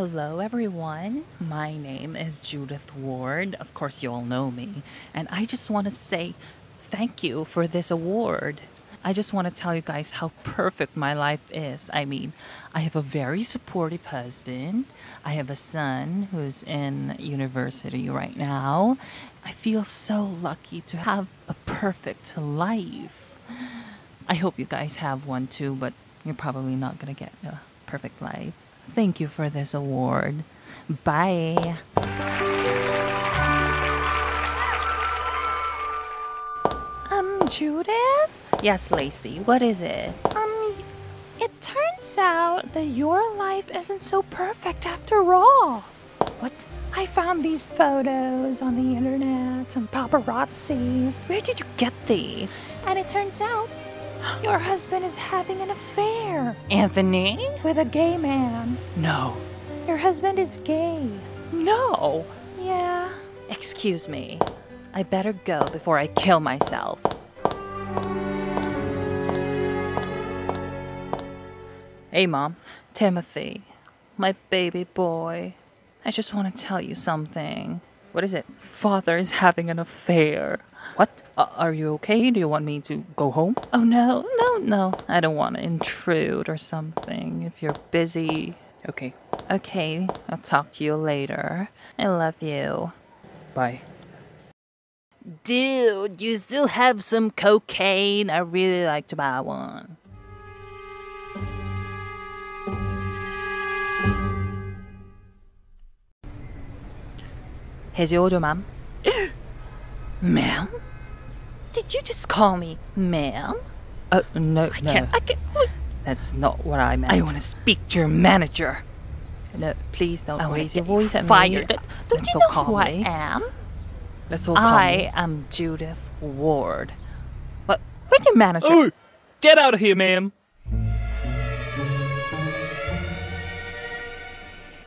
Hello everyone, my name is Judith Ward, of course you all know me, and I just want to say thank you for this award. I just want to tell you guys how perfect my life is. I mean, I have a very supportive husband, I have a son who's in university right now. I feel so lucky to have a perfect life. I hope you guys have one too, but you're probably not going to get a perfect life. Thank you for this award. Bye. Judith? Yes, Lacey, what is it? It turns out that your life isn't so perfect after all. What? I found these photos on the internet, some paparazzis. Where did you get these? And it turns out your husband is having an affair. Anthony? With a gay man. No. Your husband is gay. No. Yeah. Excuse me. I better go before I kill myself. Hey, Mom. Timothy, my baby boy. I just want to tell you something. What is it? Father is having an affair. What? Are you okay? Do you want me to go home? Oh, no. I don't want to intrude or something if you're busy. Okay, I'll talk to you later. I love you. Bye. Dude, you still have some cocaine? I really like to buy one. Here's your order, ma'am. Ma'am? Did you just call me ma'am? No. I can't. That's not what I meant. I want to speak to your manager. No, please don't raise your voice at me. Fired. Don't you know who I am? Let's all call me. I am Judith Ward. But where's your manager? Oh, get out of here, ma'am.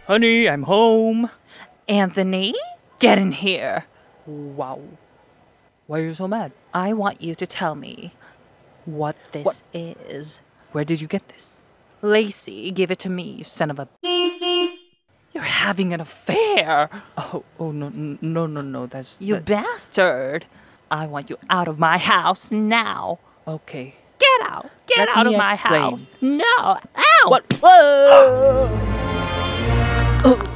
Honey, I'm home. Anthony, get in here. Wow. Why are you so mad? I want you to tell me what this is. Where did you get this? Lacey gave it to me, you son of a... You're having an affair! Oh, no, that's... You bastard! I want you out of my house now! Okay. Get out! Get out of my house! No! Ow! What? Whoa!